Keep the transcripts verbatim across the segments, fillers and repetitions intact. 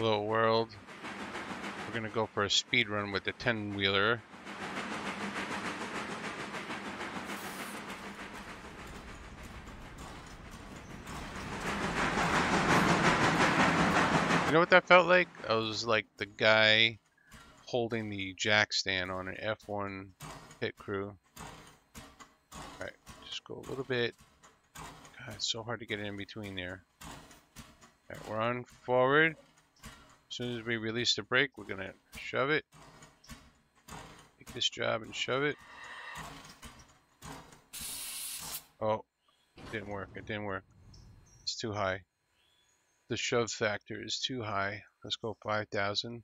Hello world. We're gonna go for a speed run with the ten wheeler. You know what that felt like? I was like the guy holding the jack stand on an F one pit crew. Alright, just go a little bit. God, it's so hard to get in between there. Alright, we're on forward. As soon as we release the brake, we're gonna shove it. Take this job and shove it. Oh, it didn't work. It didn't work. It's too high. The shove factor is too high. Let's go five thousand.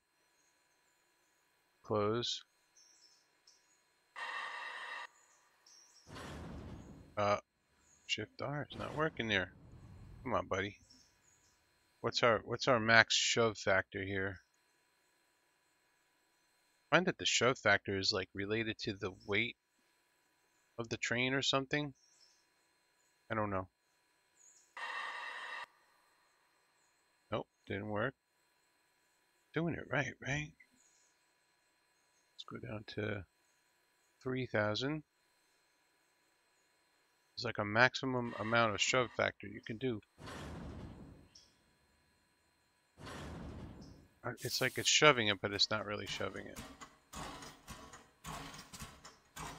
Close. Uh, shift R is not working there. Come on, buddy. What's our what's our max shove factor here? I find that the shove factor is like related to the weight of the train or something. I don't know. Didn't work. Doing it right, right? Let's go down to three thousand. It's like a maximum amount of shove factor you can do. It's like it's shoving it, but it's not really shoving it.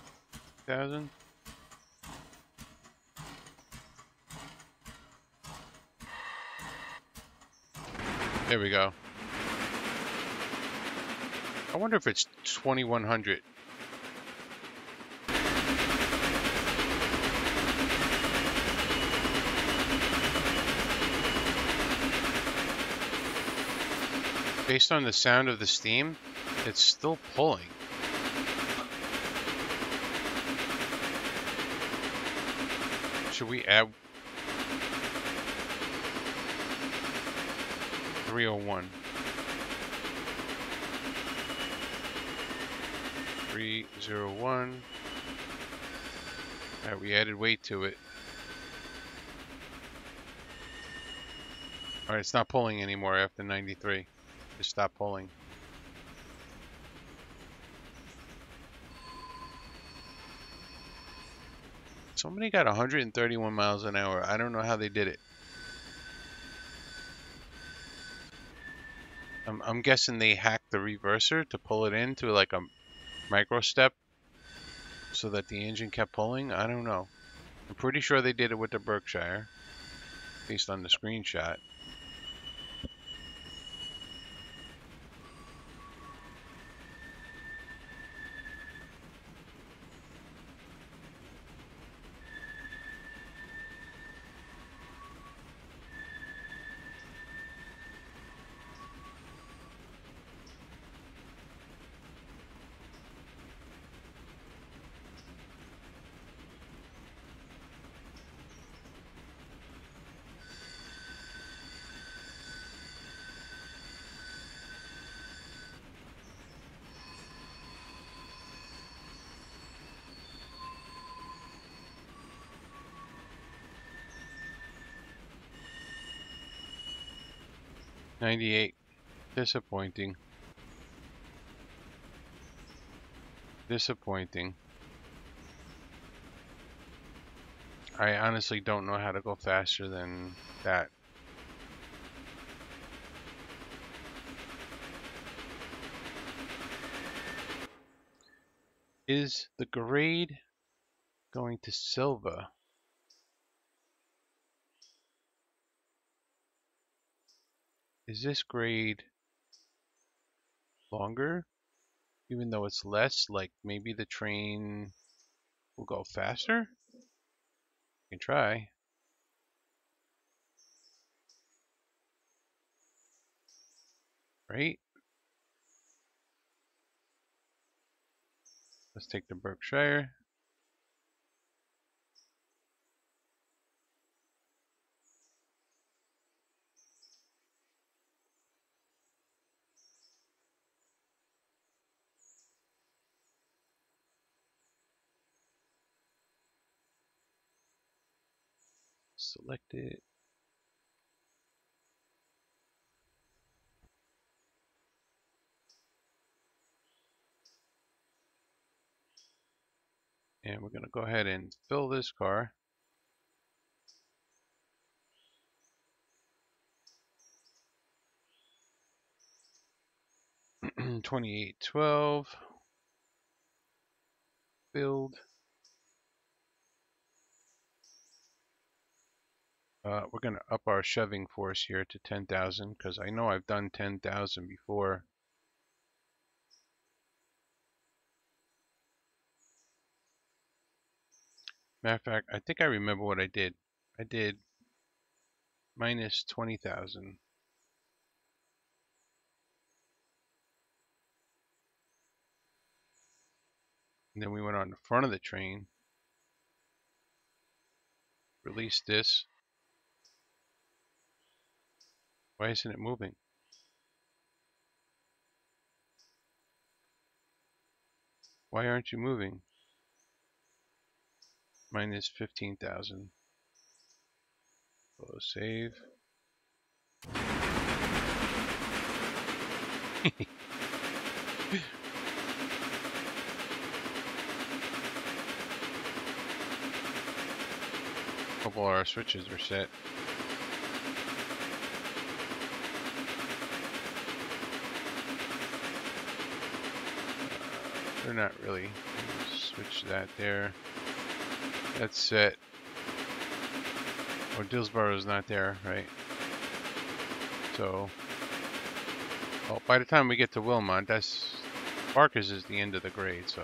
one thousand. There we go. I wonder if it's twenty-one hundred. Based on the sound of the steam, it's still pulling. Should we add three oh one. three oh one. Alright, we added weight to it. Alright, it's not pulling anymore after ninety-three. Just stop pulling. Somebody got one hundred thirty-one miles an hour. I don't know how they did it. I'm, I'm guessing they hacked the reverser to pull it into like a micro step so that the engine kept pulling. I don't know. I'm pretty sure they did it with the Berkshire based on the screenshot. ninety-eight. Disappointing. Disappointing. I honestly don't know how to go faster than that. Is the grade going to Silva? Is this grade longer, even though it's less? Like maybe the train will go faster? You can try. Right? Let's take the Berkshire. Select it. and we're going to go ahead and fill this car. twenty-eight twelve. Filled. Uh, we're going to up our shoving force here to ten thousand because I know I've done ten thousand before. Matter of fact, I think I remember what I did. I did minus twenty thousand. And then we went on the front of the train. Released this. Why isn't it moving? Why aren't you moving? Minus fifteen thousand. Close save. A couple of our switches are set. Uh, they're not really. Switch that there. That's set. Oh, Dillsboro's not there, right? So, well, by the time we get to Wilmont, that's Barker's is the end of the grade. So,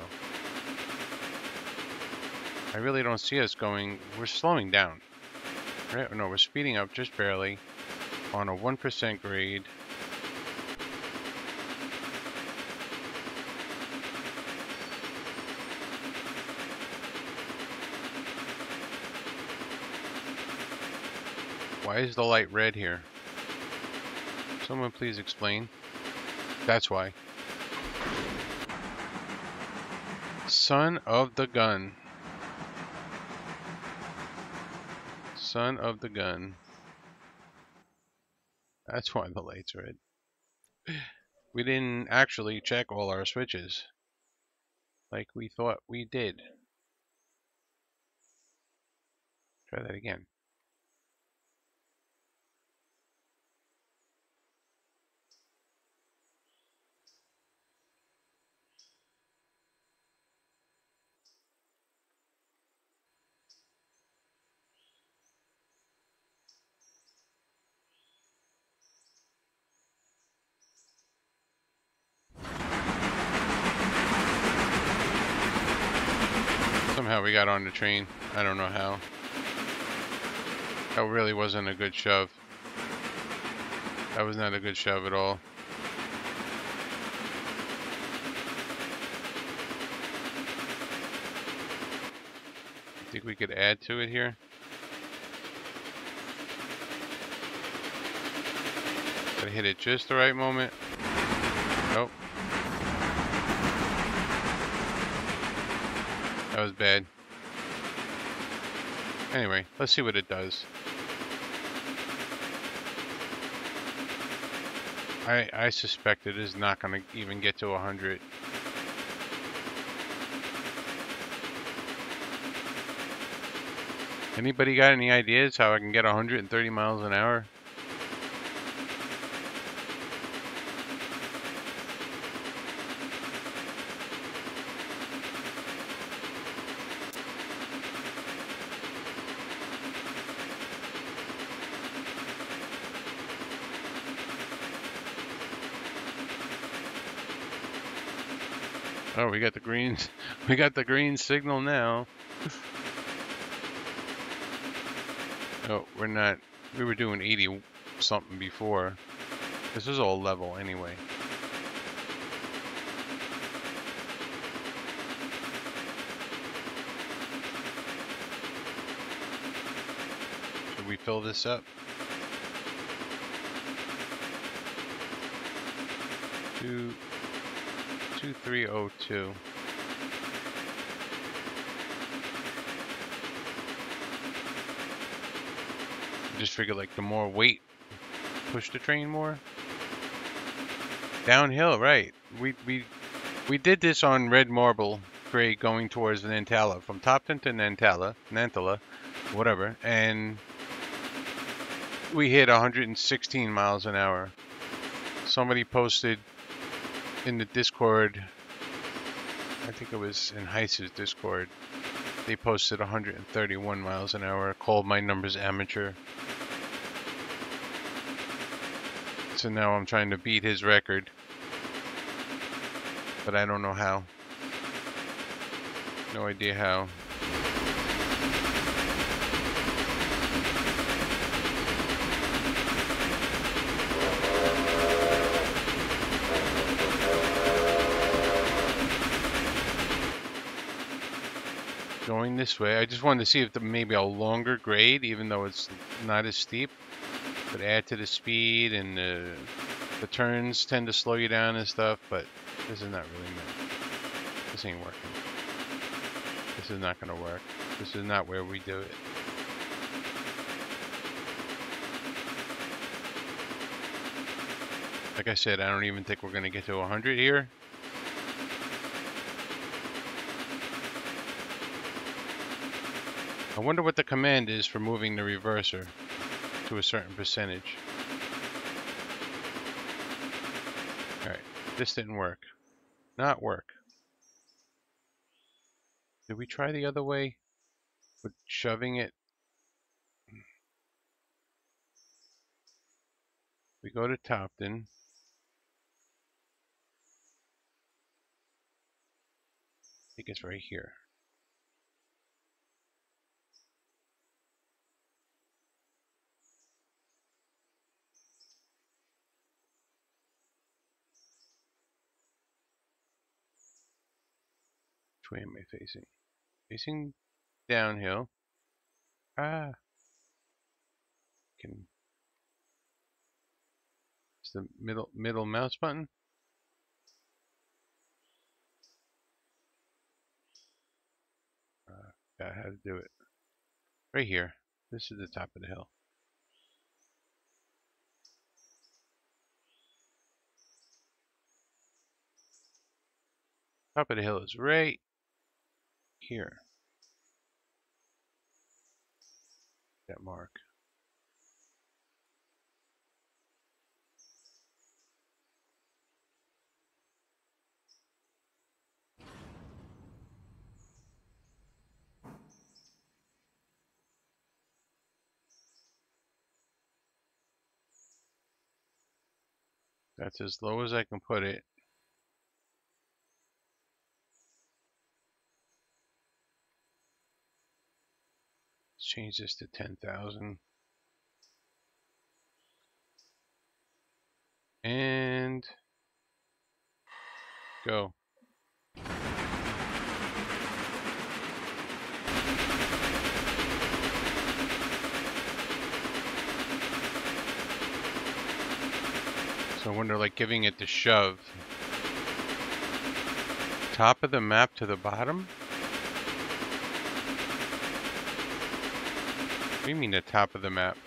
I really don't see us going. We're slowing down, right? No, we're speeding up just barely on a one percent grade. Why is the light red here? Someone please explain. That's why. Son of the gun. Son of the gun. That's why the light's red. We didn't actually check all our switches like we thought we did. Try that again. Somehow we got on the train. I don't know how. That really wasn't a good shove. That was not a good shove at all. I think we could add to it here. Gotta hit it just the right moment. Nope. That was bad. Anyway, let's see what it does. I I suspect it is not going to even get to one hundred. Anybody got any ideas how I can get one hundred thirty miles an hour? Oh, we got the green, we got the green signal now. Oh, we're not, we were doing eighty something before. This is all level anyway. Should we fill this up? Two. two three oh two. I just figured like the more weight, push the train more. Downhill, right? We we we did this on red marble grade going towards Nantala, from Topton to Nantala, Nantala, whatever, and we hit one hundred sixteen miles an hour. Somebody posted in the Discord, I think it was in Heise's Discord, they posted one hundred thirty-one miles an hour, called my numbers amateur. So now I'm trying to beat his record, but I don't know how. No idea how. Going this way, I just wanted to see if the, maybe a longer grade, even though it's not as steep, but add to the speed, and the, the turns tend to slow you down and stuff, but this is not really meant. This ain't working. This is not gonna work. This is not where we do it. Like I said, I don't even think we're gonna get to one hundred here. I wonder what the command is for moving the reverser to a certain percentage. Alright, this didn't work. Not work. Did we try the other way with shoving it? We go to Topton. I think it's right here. Which way am I facing? Facing downhill. Ah. Can. It's the middle middle mouse button. Uh, got how to do it. Right here. This is the top of the hill. Top of the hill is right here. That mark. That's as low as I can put it. Let's change this to ten thousand. And go. So I wonder, like, giving it the shove. Top of the map to the bottom? What do you mean the top of the map?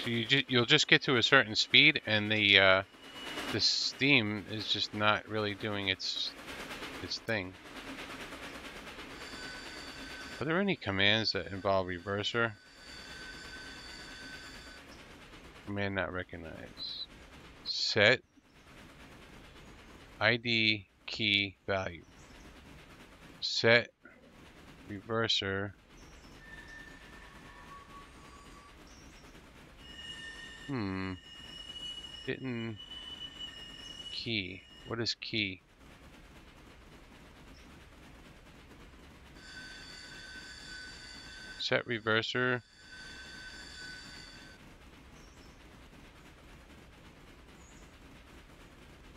So you ju you'll just get to a certain speed, and the uh, the steam is just not really doing its its thing. Are there any commands that involve reverser? Command not recognized. Set I D key value. Set reverser. Hmm. Didn't key. What is key? Set reverser.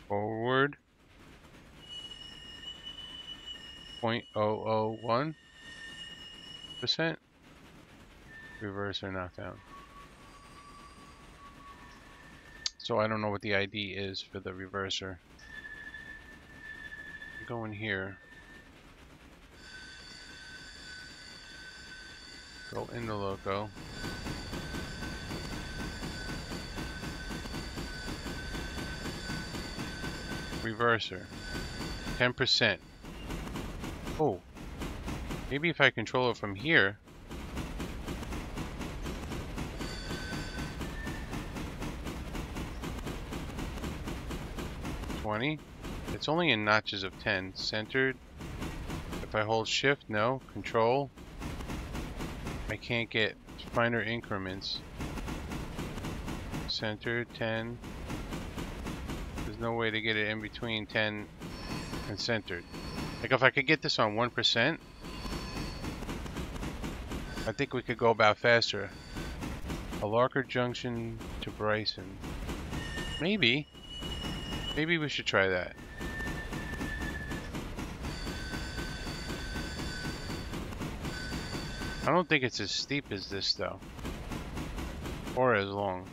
Forward. zero point zero zero one percent. Reverser not found. So I don't know what the I D is for the reverser. go in here. Go in the loco. Reverser. ten percent. Oh. Maybe if I control it from here. twenty. It's only in notches of ten. Centered. If I hold shift, no. Control. I can't get finer increments. Centered, ten. There's no way to get it in between ten and centered. Like if I could get this on one percent, I think we could go about faster. A Larker Junction to Bryson. Maybe. Maybe we should try that. I don't think it's as steep as this though, or as long.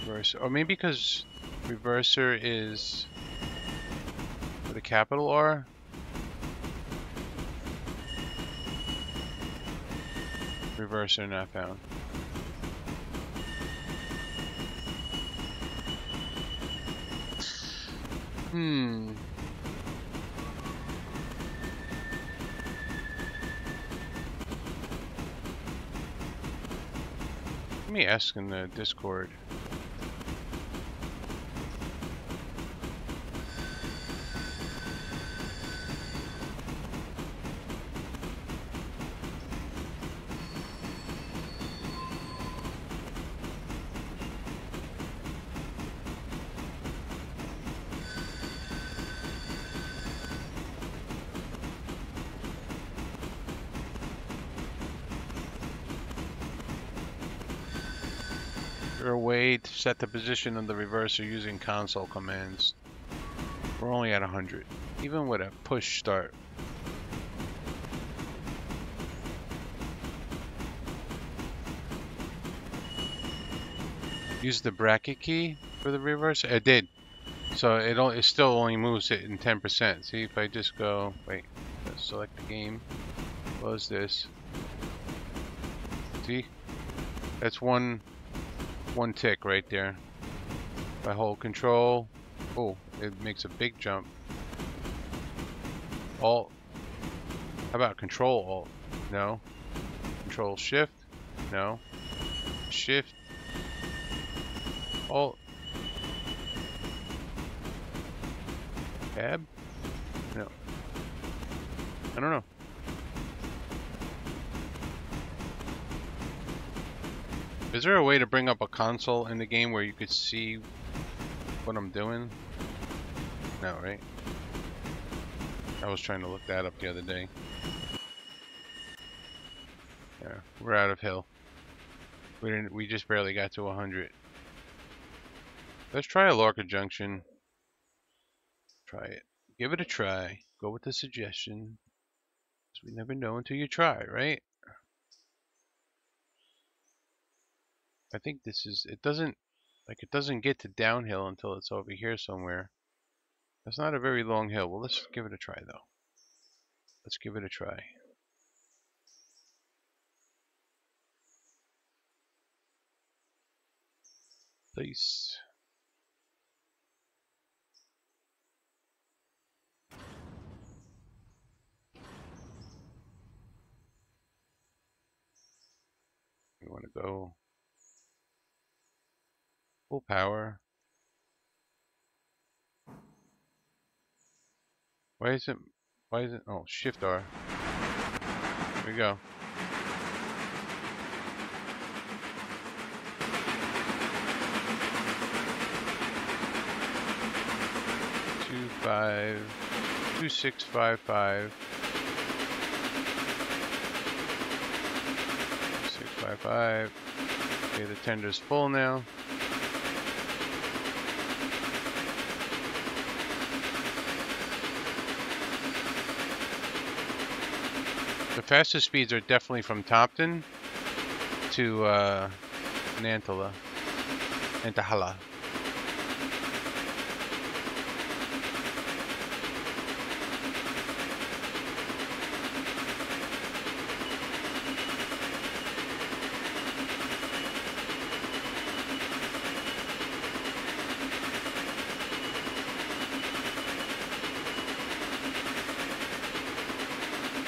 Reverse, or maybe because reverser is with a capital R. Reverser not found. Hmm. Let me ask in the Discord. A way to set the position of the reverser using console commands. We're only at one hundred, even with a push start. Use the bracket key for the reverser. I did, so it, only, it still only moves it in ten percent. See, if I just go, wait, let's select the game, close this. See, that's one. One tick right there. If I hold control, oh, it makes a big jump. Alt. How about control alt? No. Control shift? No. Shift. Alt. Tab? No. I don't know. Is there a way to bring up a console in the game where you could see what I'm doing? No, right? I was trying to look that up the other day. Yeah, we're out of hill. We didn't. We just barely got to one hundred. Let's try a Larker Junction. Try it. Give it a try. Go with the suggestion. 'Cause we never know until you try, right? I think this is, it doesn't, like it doesn't get to downhill until it's over here somewhere. That's not a very long hill. Well, let's give it a try though. Let's give it a try. Please. We want to go full power. Why is it? Why is it? Oh, Shift R. Here we go. Two five, two six five five, six five five. Okay, the tender's full now. The fastest speeds are definitely from Topton to uh, Nantala. Entä halaa?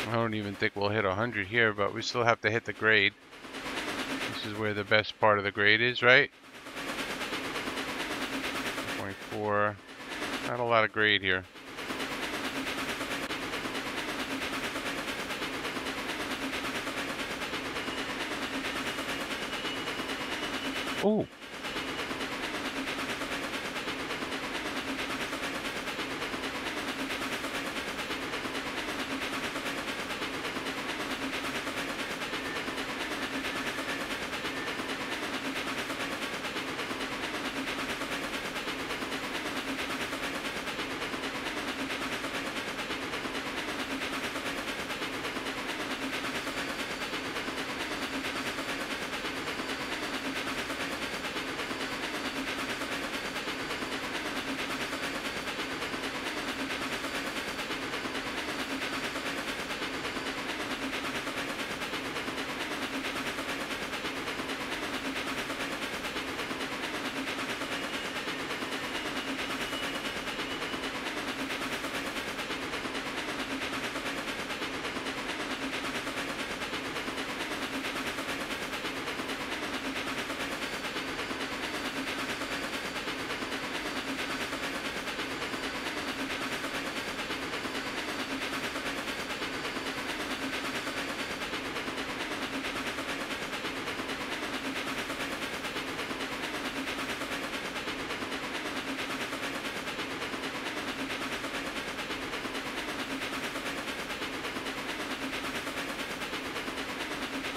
I don't even think we'll hit one hundred here, but we still have to hit the grade. This is where the best part of the grade is, right? two point four. Not a lot of grade here. Oh!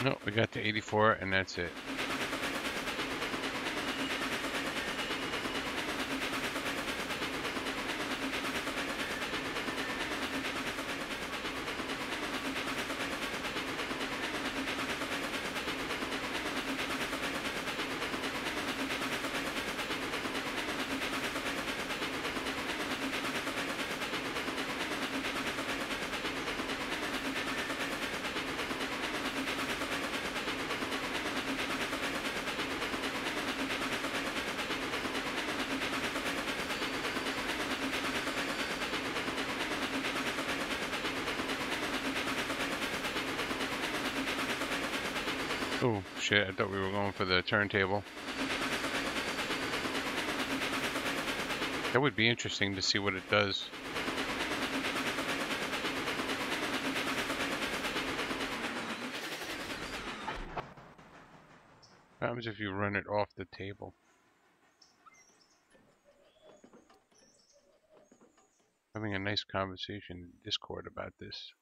No, we got to eighty-four and that's it. Oh shit, I thought we were going for the turntable. That would be interesting to see what it does. What happens if you run it off the table? Having a nice conversation in Discord about this.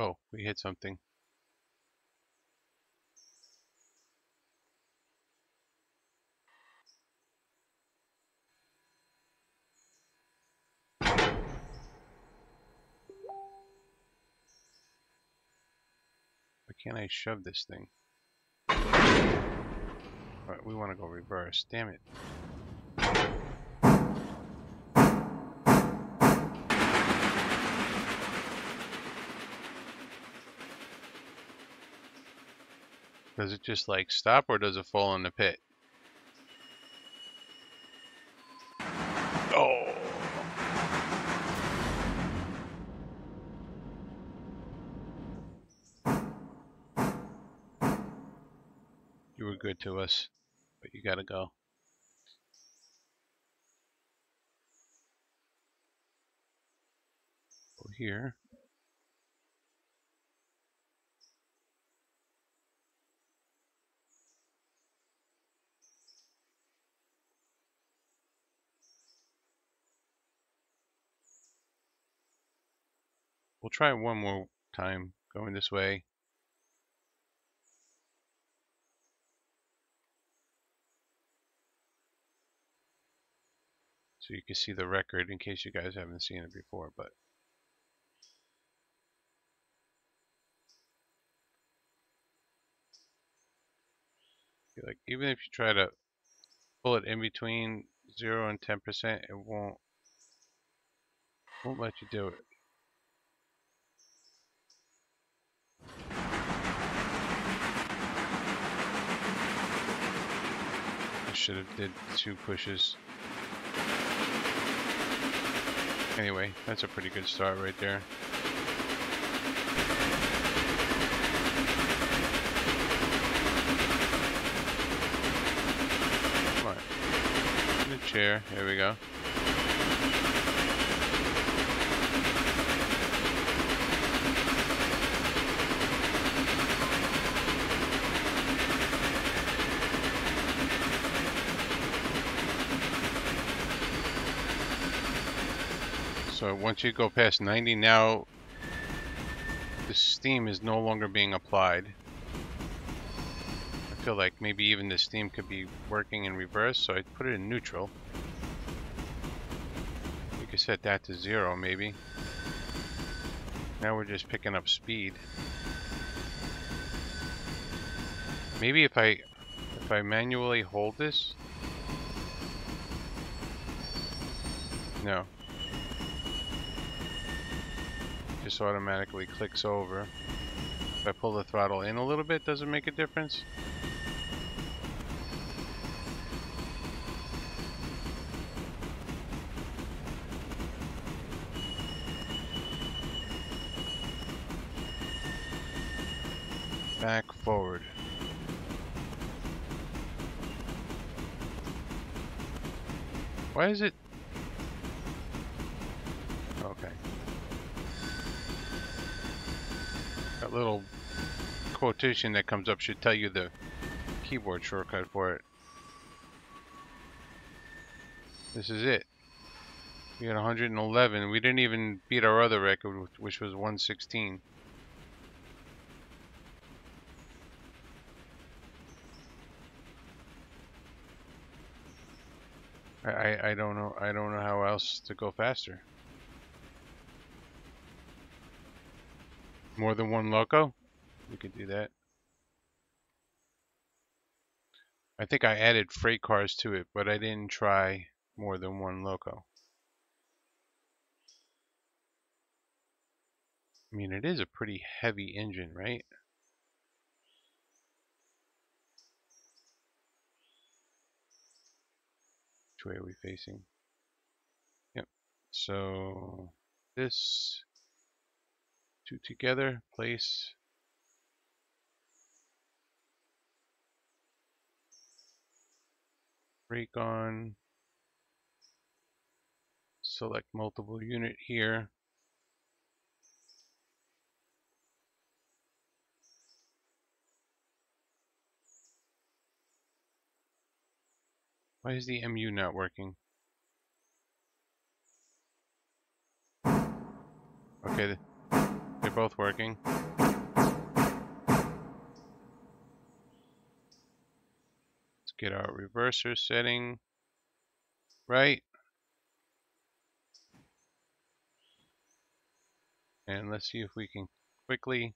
Oh, we hit something. Why can't I shove this thing? Alright, we want to go reverse. Damn it. Does it just like stop or does it fall in the pit? Oh! You were good to us, but you gotta go. Go here. We'll try one more time, going this way. So you can see the record in case you guys haven't seen it before, but Like, even if you try to pull it in between zero and ten percent, it won't won't let you do it. I should have did two pushes. Anyway, that's a pretty good start right there. Chair, here we go. So once you go past ninety, now the steam is no longer being applied. I feel like maybe even the steam could be working in reverse, so I put it in neutral. You could set that to zero maybe. Now we're just picking up speed. Maybe if I if I manually hold this. No. It just automatically clicks over. If I pull the throttle in a little bit, does it make a difference? Back, forward. Why is it? Okay. That little quotation that comes up should tell you the keyboard shortcut for it. This is it. We had one hundred eleven. We didn't even beat our other record, which was one sixteen. I, I don't know I don't know how else to go faster. More than one loco? We could do that. I think I added freight cars to it, but I didn't try more than one loco. I mean, it is a pretty heavy engine, right? Which way are we facing? Yep. So this two together, place. Brake on. Select multiple unit here. Why is the M U not working? Okay, they're both working. Let's get our reverser setting right. And let's see if we can quickly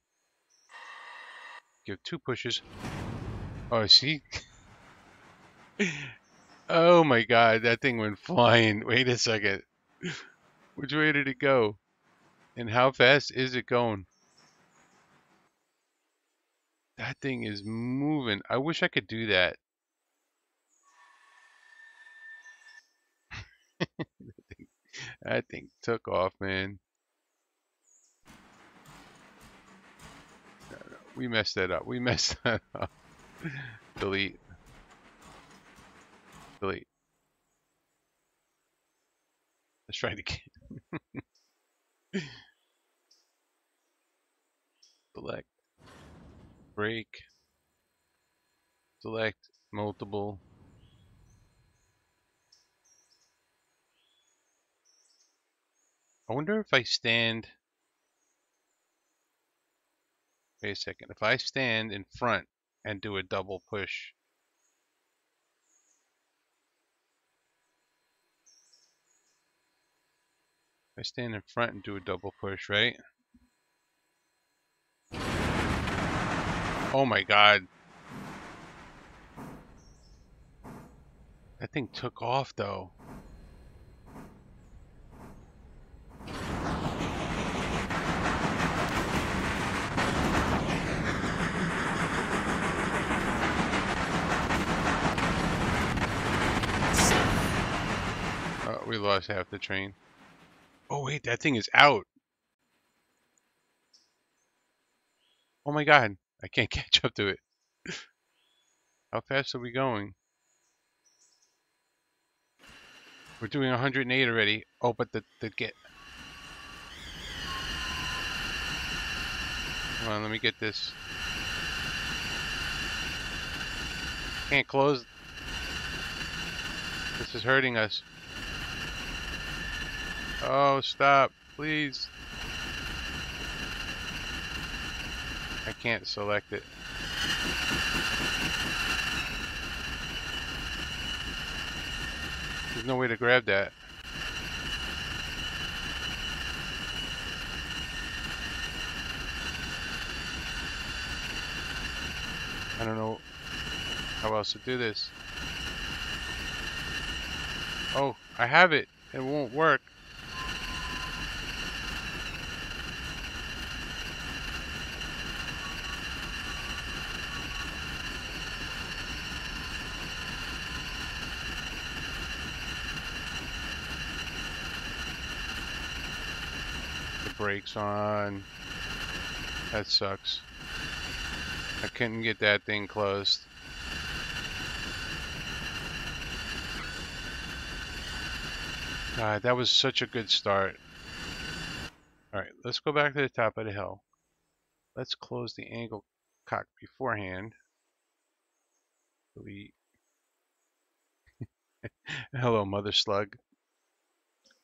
give two pushes. Oh, see? Oh my god, that thing went flying. Wait a second. Which way did it go? And how fast is it going? That thing is moving. I wish I could do that. that, thing, that thing took off, man. No, no, we messed that up. We messed that up. Delete. Delete. Let's try it again. Select. Break. Select multiple. I wonder if I stand. Wait a second. If I stand in front and do a double push. I stand in front and do a double push, right? Oh my god. That thing took off though. We lost half the train. Oh wait, that thing is out. Oh my god, I can't catch up to it. How fast are we going? We're doing one hundred eight already. Oh, but the, the get... Come on, let me get this. Can't close. This is hurting us. Oh, stop, please. I can't select it. There's no way to grab that. I don't know how else to do this. Oh, I have it. It won't work. Brakes on. That sucks. I couldn't get that thing closed. God, that was such a good start. Alright, let's go back to the top of the hill. Let's close the angle cock beforehand. We... Hello, Mother Slug.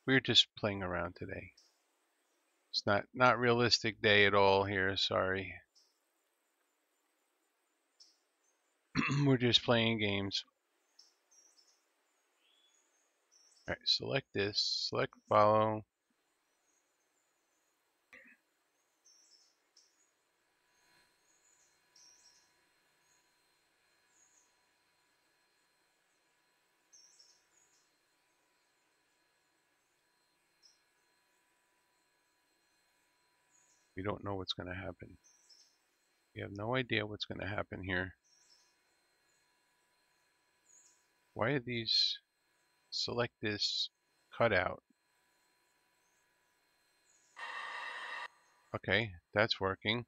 We're just playing around today. It's not not realistic day at all here, sorry. We're just playing games. Alright, select this, select follow. We don't know what's going to happen. We have no idea what's going to happen here. Why are these? Select this cutout. Okay, that's working.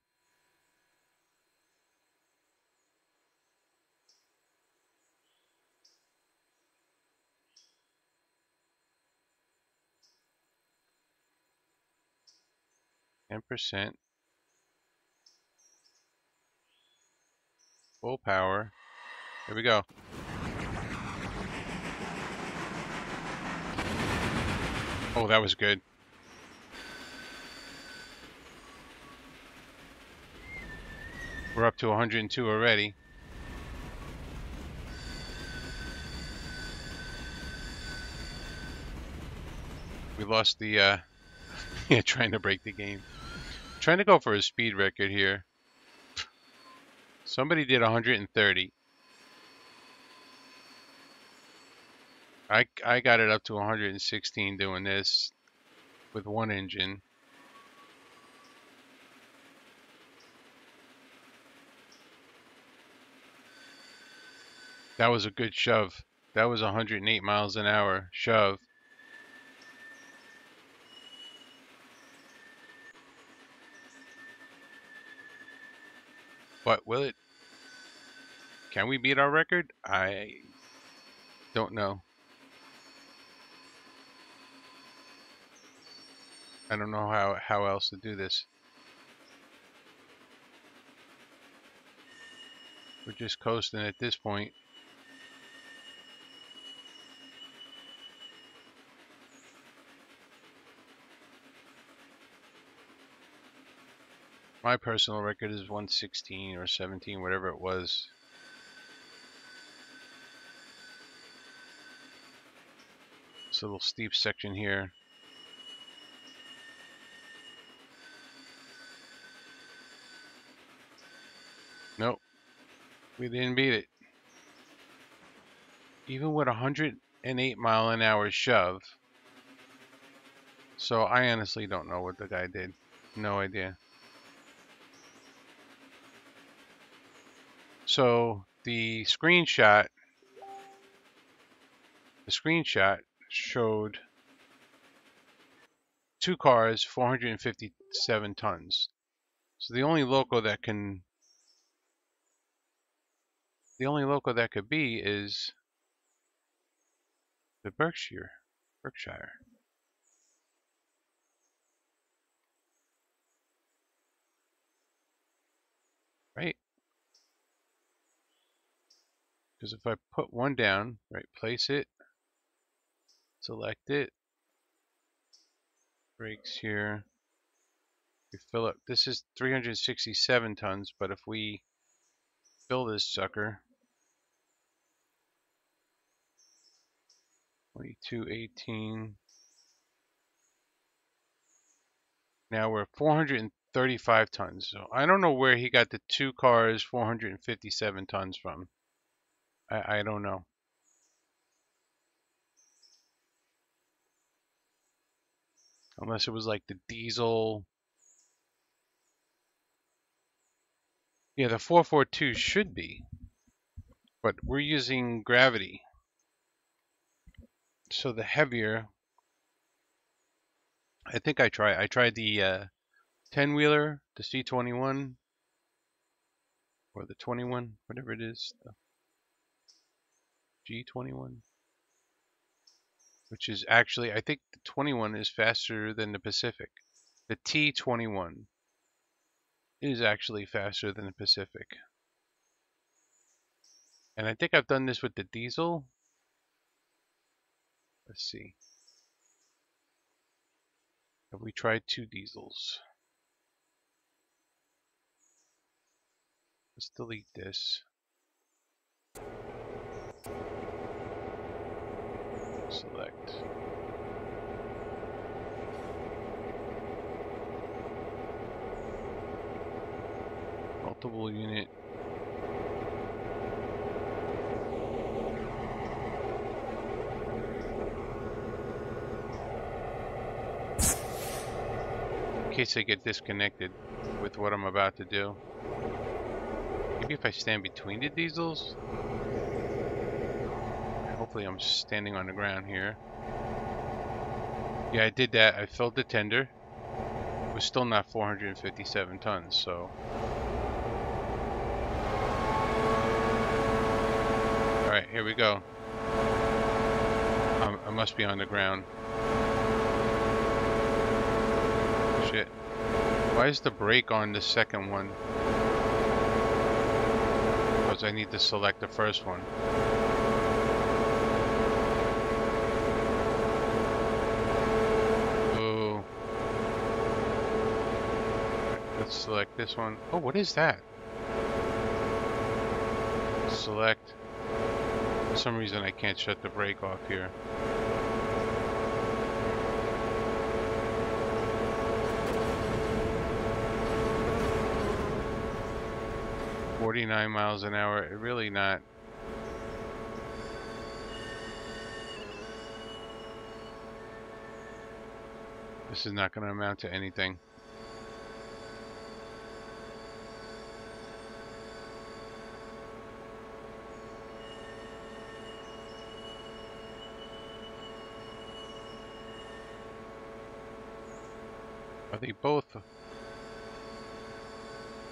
ten percent, full power, here we go. Oh, that was good. We're up to one hundred two already. We lost the, uh, yeah, trying to break the game. Trying to go for a speed record here. Somebody did one hundred thirty. I, I got it up to one hundred sixteen doing this with one engine. That was a good shove. That was one hundred eight miles an hour shove. But will it? Can we beat our record? I don't know. I don't know how, how else to do this. We're just coasting at this point. My personal record is one sixteen or seventeen, whatever it was. This little steep section here. Nope. We didn't beat it. even with a one hundred eight mile an hour shove. So I honestly don't know what the guy did. No idea. So the screenshot, the screenshot showed two cars, four hundred fifty-seven tons. So the only loco that can, the only loco that could be is the Berkshire, Berkshire. Right? Because if I put one down, right, place it, select it, brakes here, we fill up. This is three hundred sixty-seven tons, but if we fill this sucker, twenty-two eighteen. Now we're four hundred thirty-five tons. So I don't know where he got the two cars, four hundred fifty-seven tons from. I, I don't know. Unless it was like the diesel. Yeah, the four forty-two should be, but we're using gravity. So the heavier, I think I tried, I tried the uh, ten wheeler, the C twenty-one, or the twenty-one, whatever it is, the G twenty-one, which is actually, I think the twenty-one is faster than the Pacific. The T twenty-one is actually faster than the Pacific. And I think I've done this with the diesel. Let's see. Have we tried two diesels? Let's delete this. Select. Multiple unit. In case I get disconnected with what I'm about to do. Maybe if I stand between the diesels? Hopefully I'm standing on the ground here. Yeah, I did that. I filled the tender. It was still not four hundred fifty-seven tons, so... Alright, here we go. I'm, I must be on the ground. Shit. Why is the brake on the second one? Because I need to select the first one. Ooh. Let's select this one. Oh, what is that? Select. For some reason I can't shut the brake off here. forty-nine miles an hour, really not. This is not going to amount to anything. Are they both?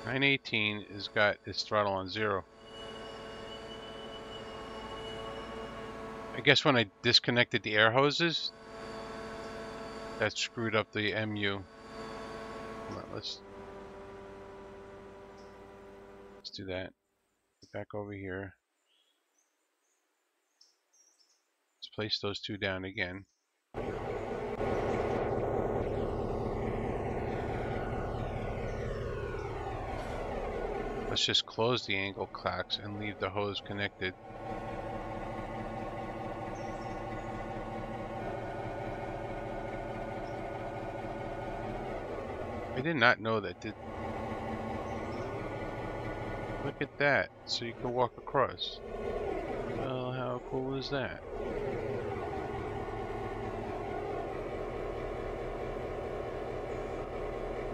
nine eighteen has got its throttle on zero. I guess when I disconnected the air hoses, that screwed up the M U. Come on, let's let's do that. Get back over here. Let's place those two down again. Let's just close the angle clocks and leave the hose connected. I did not know that. Did... Look at that. So you can walk across. Well, how What was that?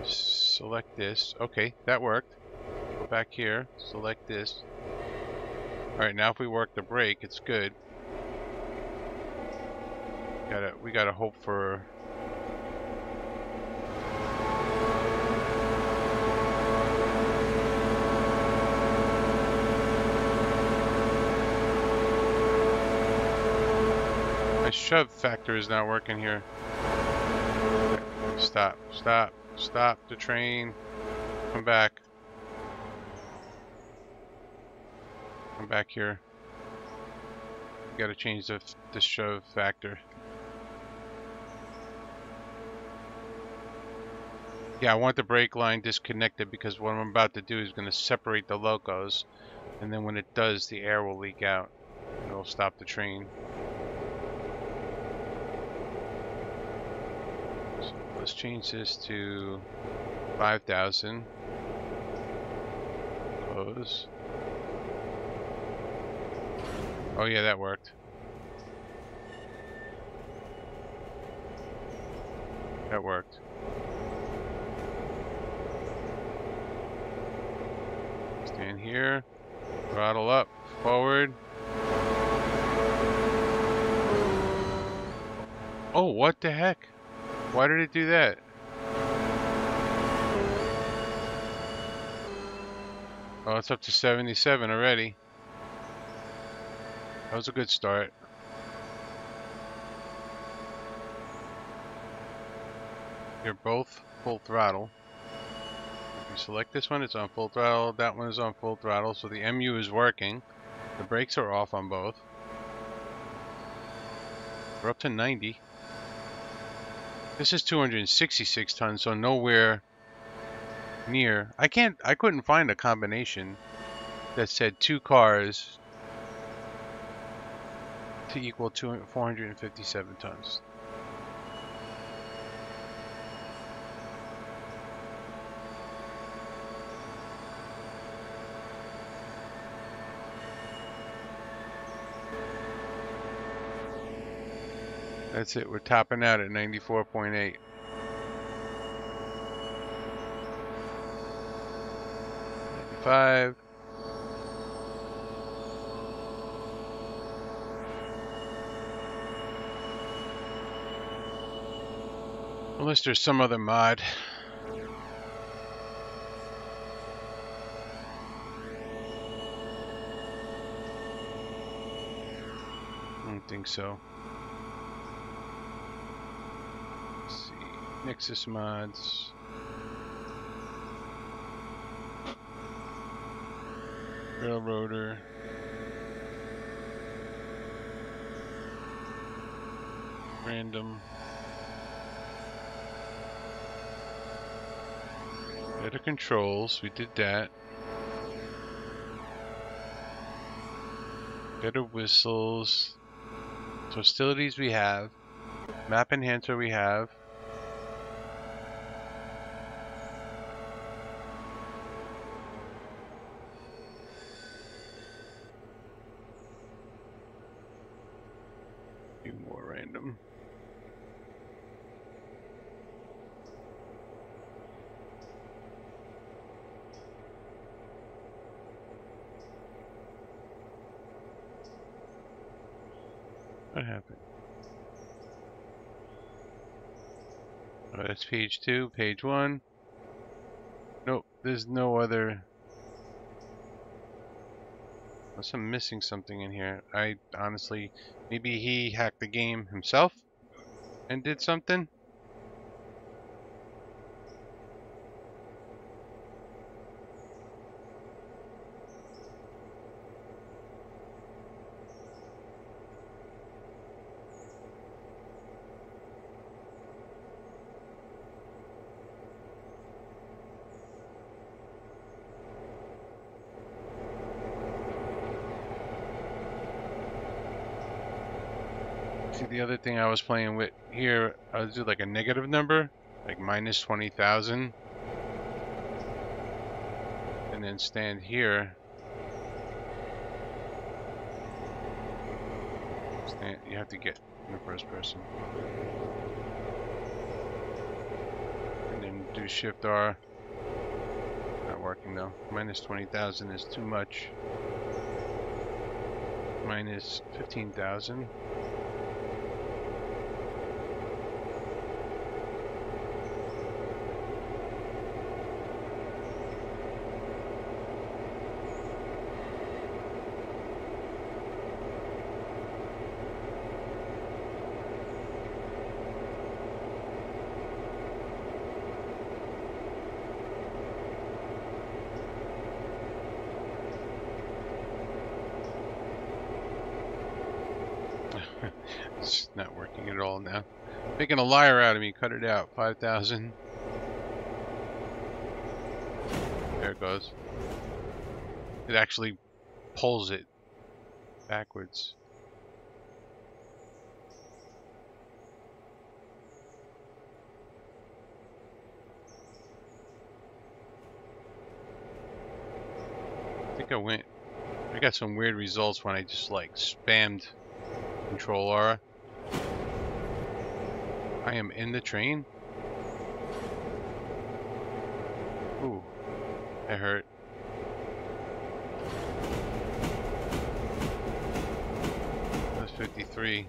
Select this. Okay, that worked. Go back here, select this. Alright, now if we work the brake, it's good. Gotta, we gotta hope for... my shove factor is not working here. Stop, stop, stop the train. Come back. Come back here. Gotta change the, the shove factor. Yeah, I want the brake line disconnected because what I'm about to do is going to separate the locos, and then when it does, the air will leak out. It'll stop the train. So let's change this to five thousand. Close. Oh yeah, that worked. That worked. Stand here, throttle up, forward. Oh, what the heck? Why did it do that? Oh, it's up to seventy-seven already. That was a good start. They're both full throttle. Select this one, it's on full throttle, that one is on full throttle, so the M U is working. The brakes are off on both. We're up to ninety. This is two hundred sixty-six tons, so nowhere near. I can't, I couldn't find a combination that said two cars to equal four hundred fifty-seven tons. That's it, we're topping out at ninety-four point eight. ninety-five. Unless there's some other mod. I don't think so. Nexus mods. Railroader. Random. Better controls. We did that. Better whistles. Hostilities we have. Map enhancer we have. What happened? Oh, that's page two, page one. Nope, there's no other. Unless I'm missing something in here. I honestly, maybe he hacked the game himself and did something. The other thing I was playing with here, I was doing like a negative number, like minus twenty thousand, and then stand here. And you have to get in the first person. And then do shift R. Not working though. Minus twenty thousand is too much. Minus fifteen thousand. It's not working at all now. Making a liar out of me. Cut it out. five thousand. There it goes. It actually pulls it backwards. I think I went... I got some weird results when I just like spammed Control R. I am in the train. Ooh, that hurt. That's fifty-three.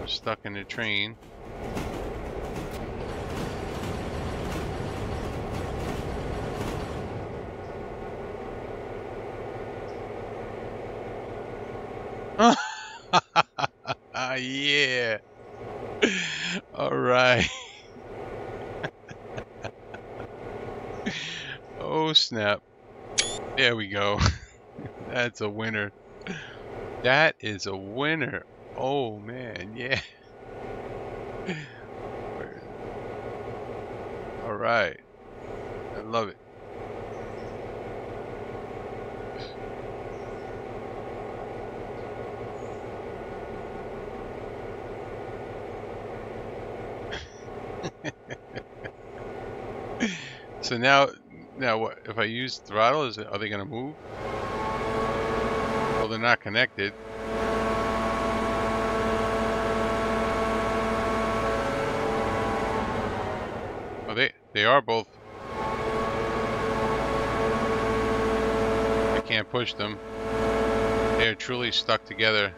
I'm stuck in the train. Yeah. All right. Oh, snap. There we go. That's a winner. That is a winner. Oh, man. Yeah. All right. I love it. So now, now what? If I use throttle, is it, are they going to move? Well, they're not connected. Oh, they they are both. I can't push them. They are truly stuck together.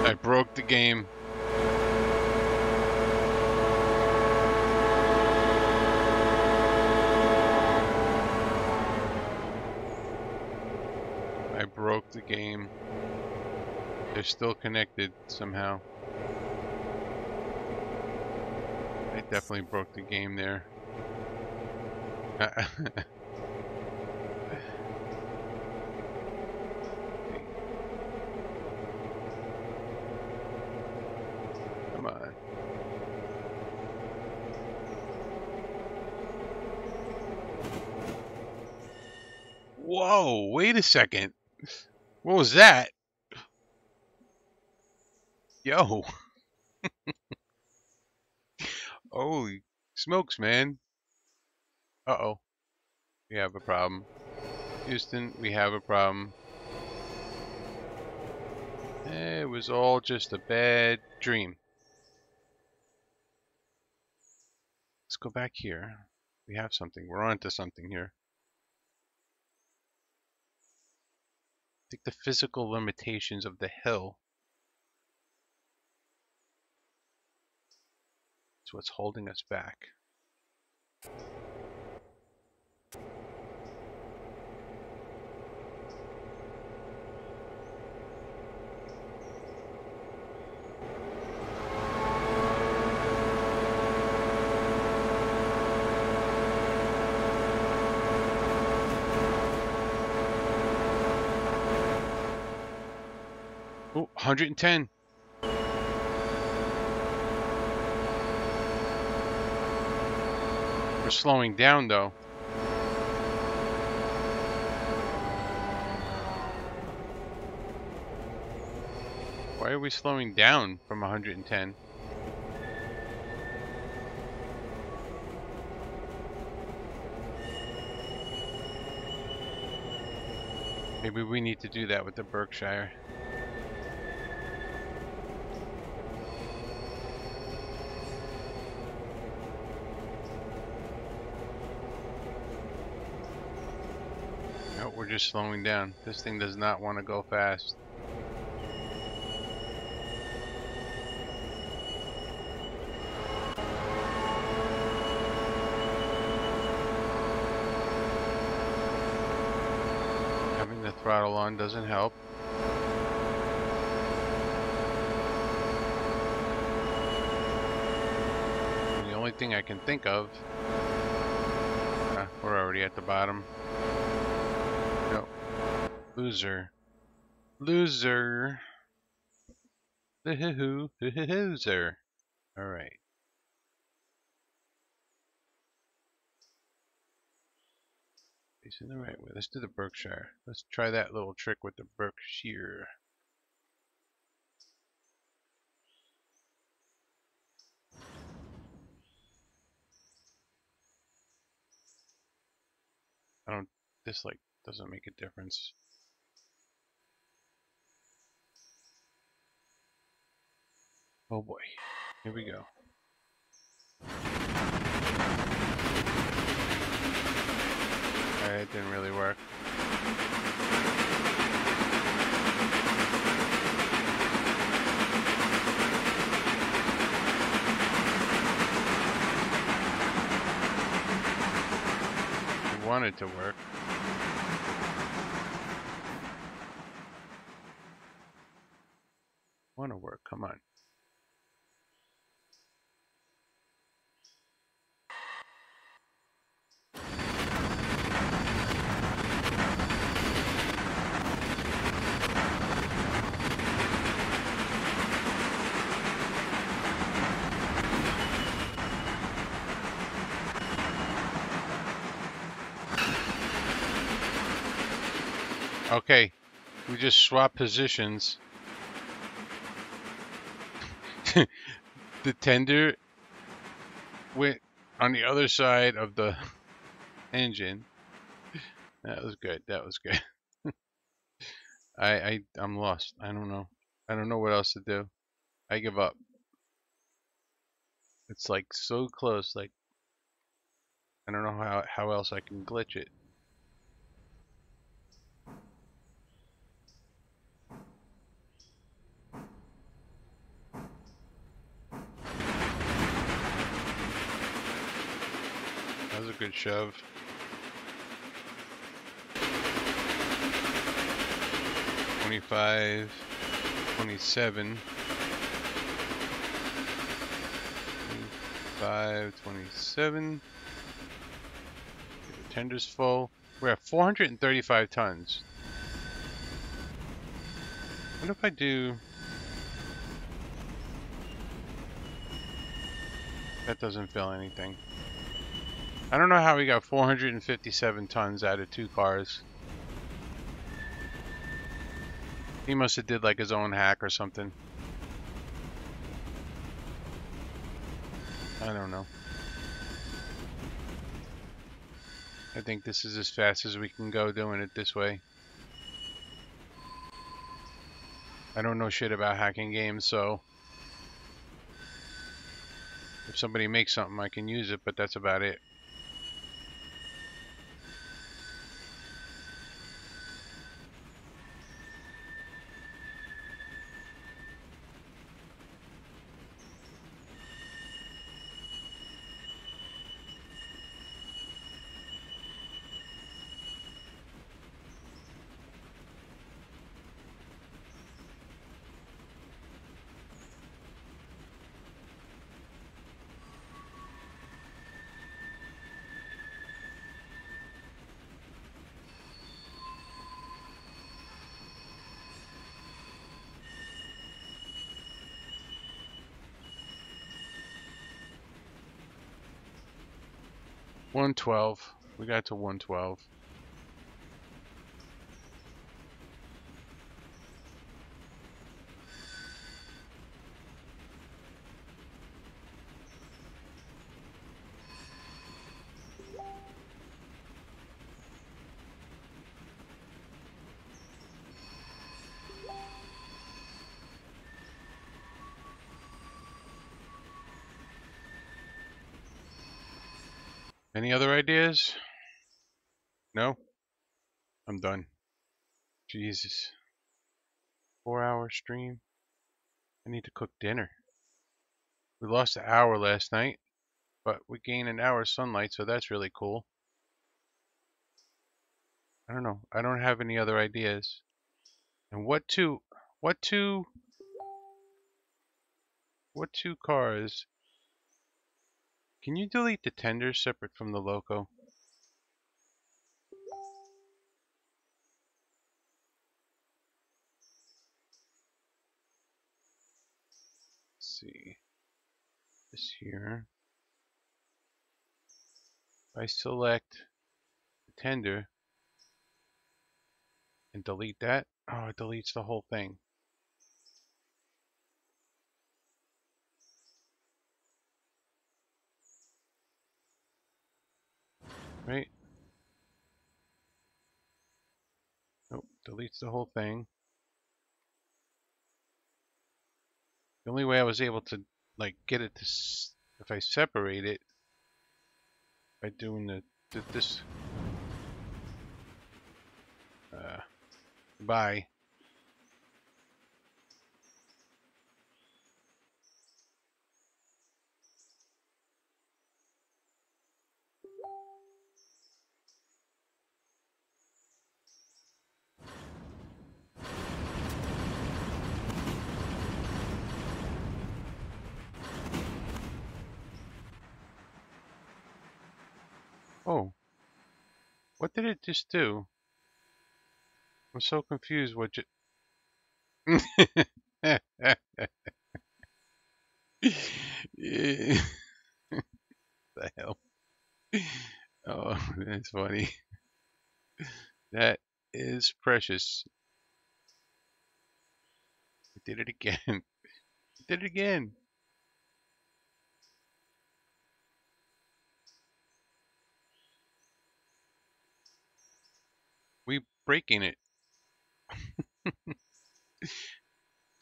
I broke the game. I broke the game. They're still connected somehow. I definitely broke the game there. Whoa, wait a second. What was that? Yo. Holy smokes, man. Uh-oh. We have a problem. Houston, we have a problem. It was all just a bad dream. Let's go back here. We have something. We're onto something here. I think the physical limitations of the hill is what's holding us back. Oh, one hundred ten. We're slowing down though. Why Why are we slowing down from one hundred ten? Maybe we need to do that with the Berkshire. No, we're just slowing down. This thing does not want to go fast. Throttle on doesn't help. And the only thing I can think of, uh, we're already at the bottom. No, loser, loser, loser. All right. In the right way. Let's do the Berkshire. Let's try that little trick with the Berkshire. I don't, this like doesn't make a difference. Oh boy. Here we go. It didn't really work. I wanted to work. Want to work? Come on. Okay, we just swap positions. The tender went on the other side of the engine. That was good. That was good. I, I, I'm lost. I don't know. I don't know what else to do. I give up. It's like so close. Like I don't know how how else I can glitch it. That was a good shove. Twenty-five, twenty-seven, twenty-five, twenty-seven. The tender's full. We're at four hundred and thirty-five tons. What if I do? That doesn't fill anything. I don't know how we got four hundred fifty-seven tons out of two cars. He must have did like his own hack or something. I don't know. I think this is as fast as we can go doing it this way. I don't know shit about hacking games, so if somebody makes something, I can use it, but that's about it. one twelve. We got to one twelve. Any other ideas? No? I'm done. Jesus. Four hour stream. I need to cook dinner. We lost an hour last night, but we gained an hour of sunlight, so that's really cool. I don't know. I don't have any other ideas. And what two, what two, what two cars? Can you delete the tender separate from the loco? Let's see. This here. If I select the tender and delete that, oh, it deletes the whole thing. Right? Nope, deletes the whole thing. The only way I was able to like get it to s if I separate it by doing the, the this uh bye. Oh, what did it just do? I'm so confused what you... The hell? Oh, that's funny. That is precious. I did it again. I did it again. We breaking it.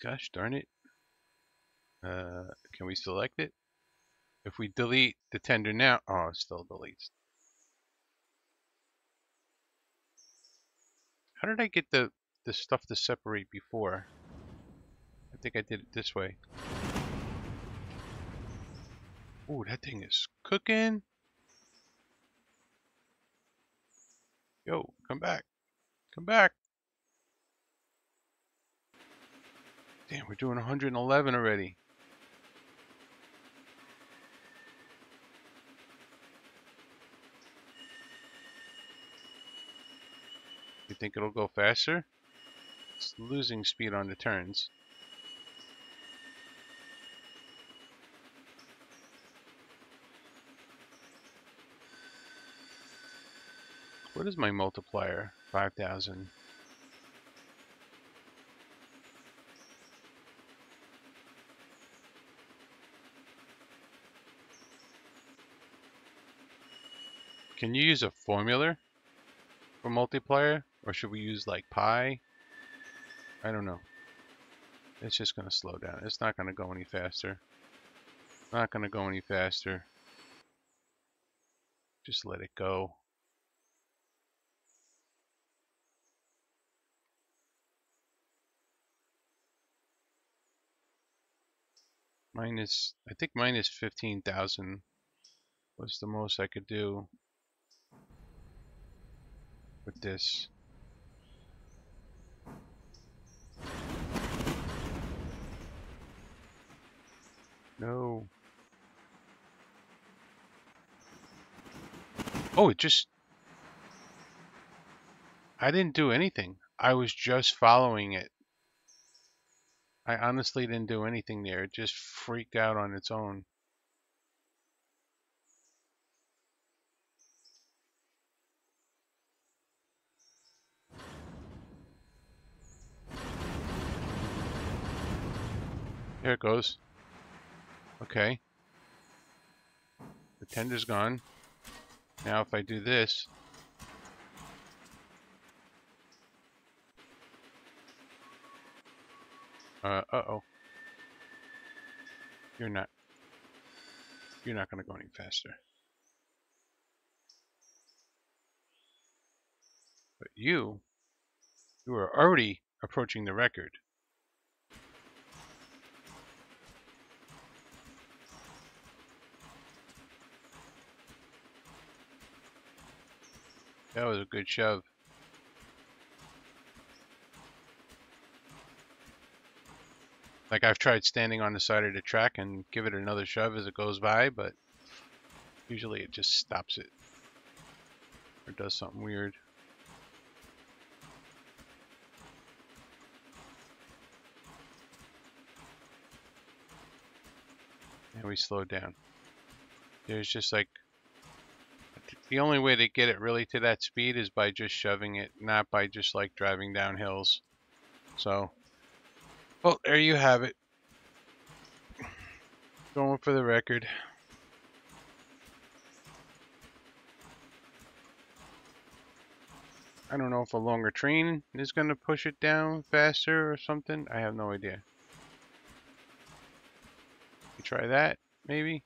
Gosh darn it. Uh, can we select it? If we delete the tender now, oh, it still deletes. How did I get the, the stuff to separate before? I think I did it this way. Ooh, that thing is cooking. Yo, come back. Come back. Damn, we're doing one hundred eleven already. You think it'll go faster? It's losing speed on the turns. What is my multiplier? five thousand. Can you use a formula for multiplier? Or should we use like pi? I don't know. It's just going to slow down. It's not going to go any faster. Not going to go any faster. Just let it go. Minus, I think minus fifteen thousand was the most I could do with this. No. Oh, it just, I didn't do anything. I was just following it. I honestly didn't do anything there. It just freaked out on its own. There it goes. Okay. The tender's gone. Now if I do this... Uh, uh-oh. You're not... You're not going to go any faster. you, you are already approaching the record. That was a good shove. Like, I've tried standing on the side of the track and give it another shove as it goes by, but usually it just stops it or does something weird. And we slow down. There's just like, the only way to get it really to that speed is by just shoving it, not by just like driving down hills. So, well, there you have it. Going for the record. I don't know if a longer train is going to push it down faster or something. I have no idea. You try that, maybe.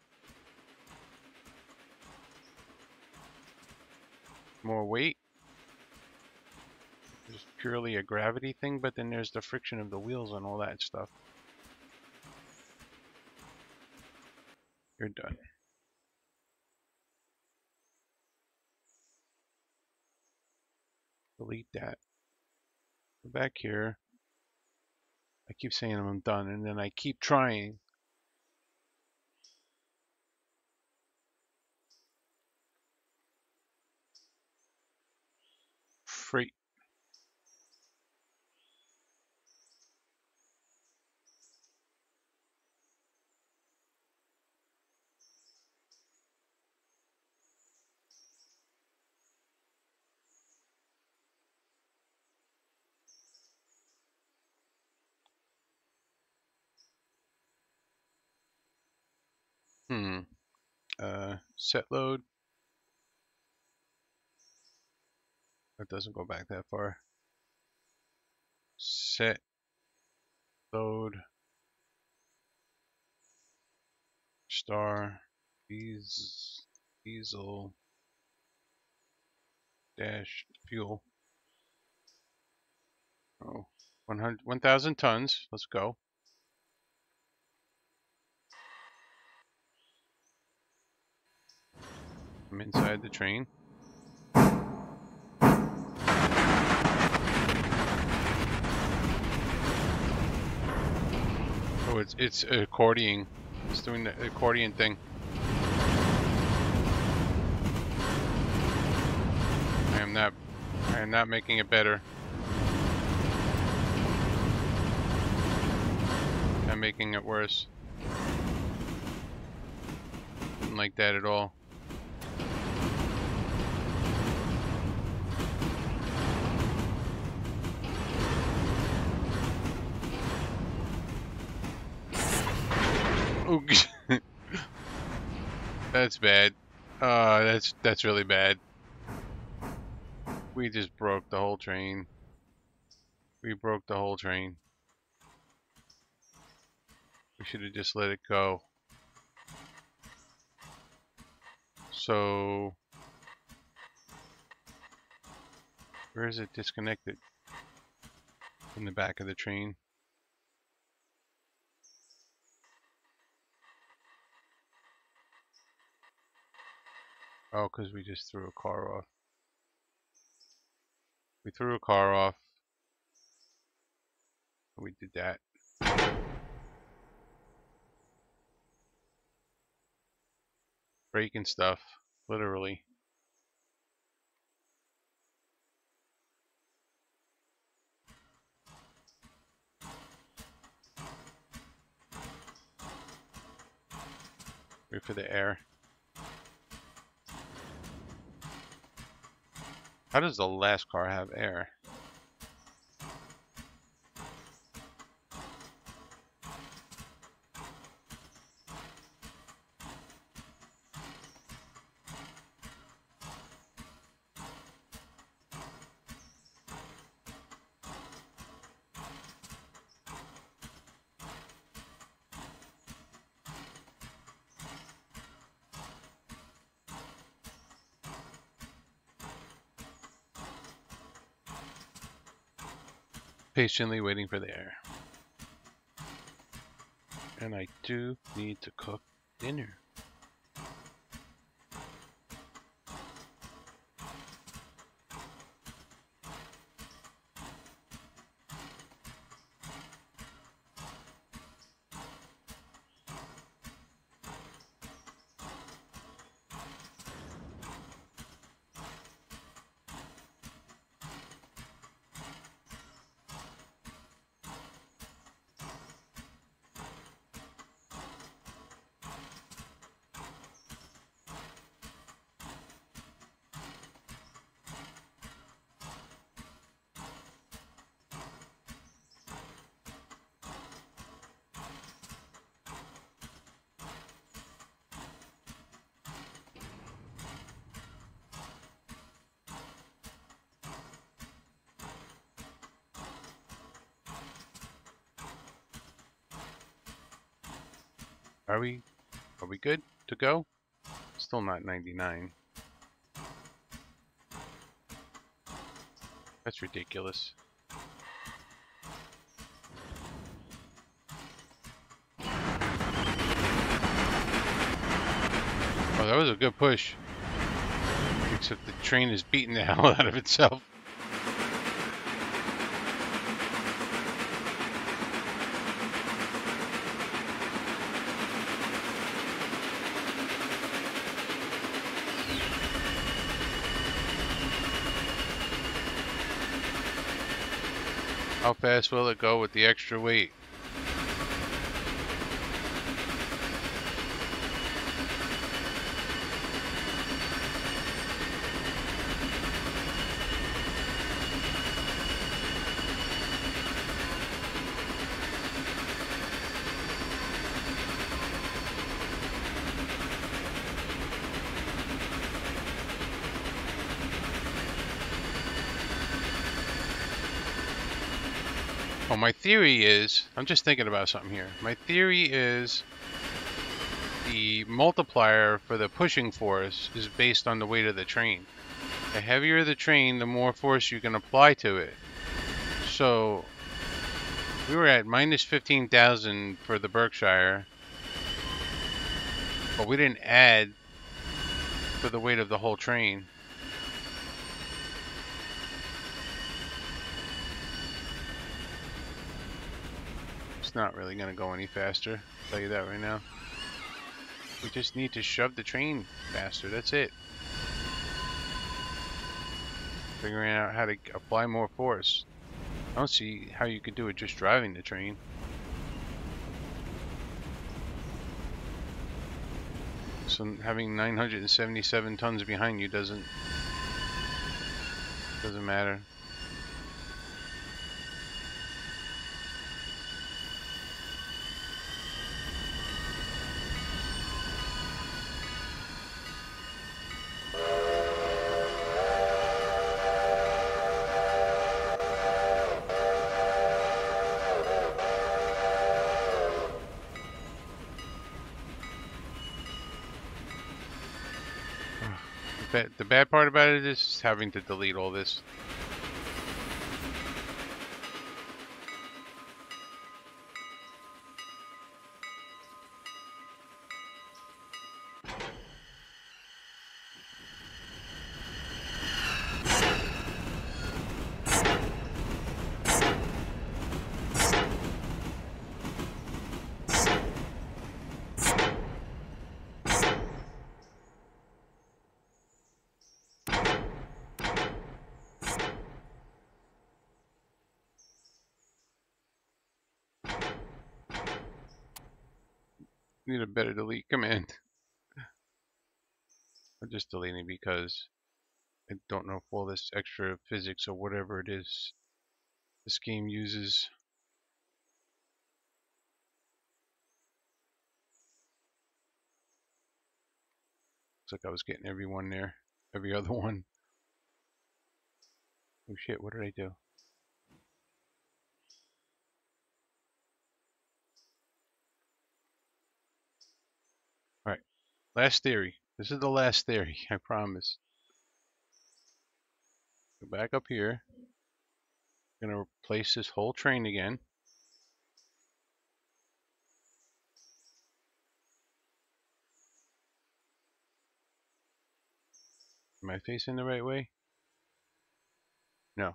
More weight. Just purely a gravity thing, but then there's the friction of the wheels and all that stuff. You're done. Delete that. Go back here. I keep saying I'm done, and then I keep trying. Freight. Hmm. Uh, set load. It doesn't go back that far. Set load star diesel dash fuel. Oh, one hundred, one thousand tons. Let's go. I'm inside the train. Oh, it's it's accordioning. It's doing the accordion thing. I am not I am not making it better. I'm making it worse. Didn't like that at all. That's bad. Uh, that's that's really bad. We just broke the whole train. We broke the whole train. We should have just let it go. So, where is it disconnected? In the back of the train. Oh, because we just threw a car off. We threw a car off. We did that. Breaking stuff, literally. Wait for the air. How does the last car have air? patiently waiting for the air. And I do need to cook dinner. Are we, are we good to go? Still not ninety-nine. That's ridiculous. Oh, that was a good push. Except the train is beating the hell out of itself. How fast will it go with the extra weight? Oh, my theory is, I'm just thinking about something here. My theory is the multiplier for the pushing force is based on the weight of the train. The heavier the train, the more force you can apply to it. So we were at minus fifteen thousand for the Berkshire, but we didn't add for the weight of the whole train. It's not really going to go any faster, I'll tell you that right now. We just need to shove the train faster, that's it. Figuring out how to apply more force. I don't see how you could do it just driving the train. So having nine hundred seventy-seven tons behind you doesn't doesn't matter. The bad part about it is having to delete all this. Need a better delete command. I'm just deleting because I don't know if all this extra physics or whatever it is this game uses. Looks like I was getting every one there, every other one. Oh shit, what did I do? Last theory. This is the last theory, I promise. Go back up here. Going to replace this whole train again. Am I facing the right way? No.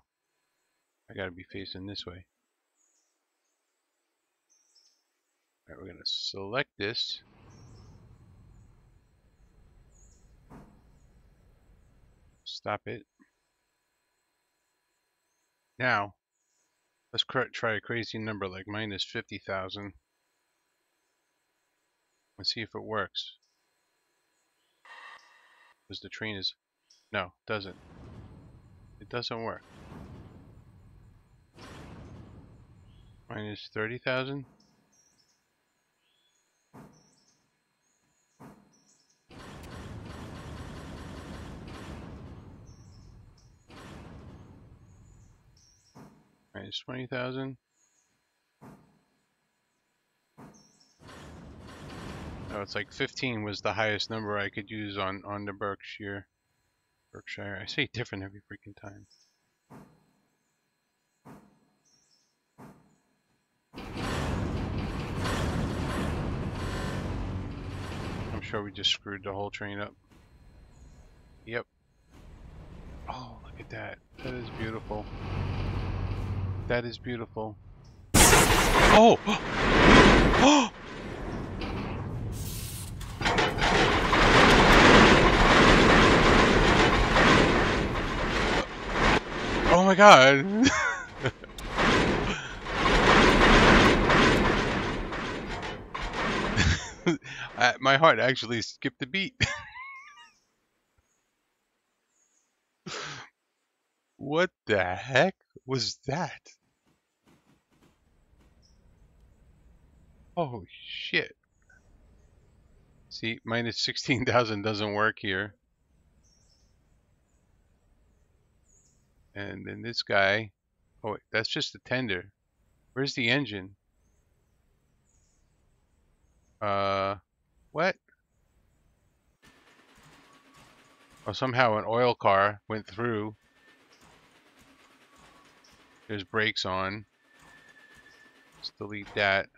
I gotta be facing this way. Alright, we're gonna select this. Stop it. Now, let's try a crazy number like minus fifty thousand. Let's see if it works. Because the train is... No, it doesn't. It doesn't work. Minus thirty thousand. Minus twenty thousand. No, it's like fifteen was the highest number I could use on, on the Berkshire. Berkshire. I say different every freaking time. I'm sure we just screwed the whole train up. Yep. Oh, look at that. That is beautiful. That is beautiful. Oh! Oh! Oh my god! I, my heart actually skipped a beat. What the heck was that? Oh shit! See, minus sixteen thousand doesn't work here. And then this guy, oh wait, that's just the tender. Where's the engine? Uh, what? Oh, somehow an oil car went through. There's brakes on. Let's delete that.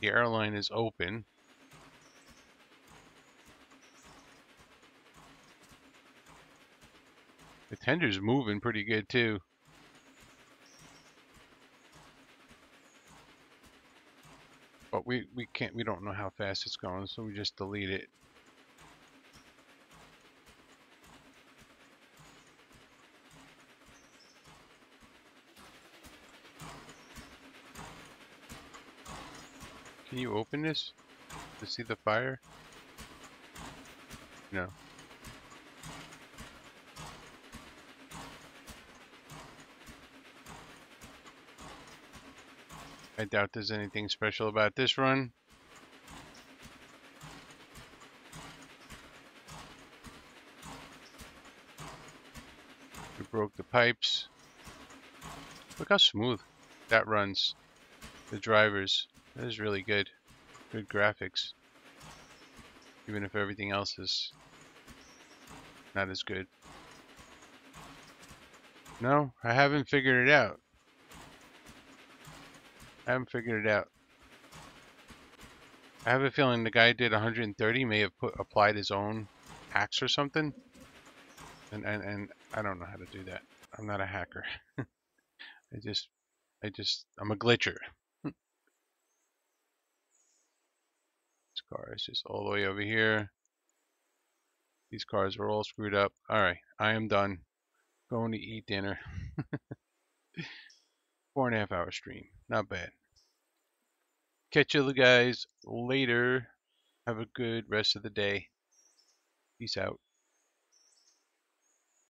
The airline is open. The tender's moving pretty good too. But we, we can't, we don't know how fast it's going, so we just delete it. Can you open this to see the fire? No. I doubt there's anything special about this run. We broke the pipes. Look how smooth that runs. The drivers. That is really good. Good graphics. Even if everything else is not as good. No, I haven't figured it out. I haven't figured it out. I have a feeling the guy did one hundred thirty may have put applied his own hacks or something. And and, and I don't know how to do that. I'm not a hacker. I just I just I'm a glitcher. This car is just all the way over here. These cars are all screwed up. Alright, I am done. Going to eat dinner. Four and a half hour stream. Not bad. Catch you guys later. Have a good rest of the day. Peace out.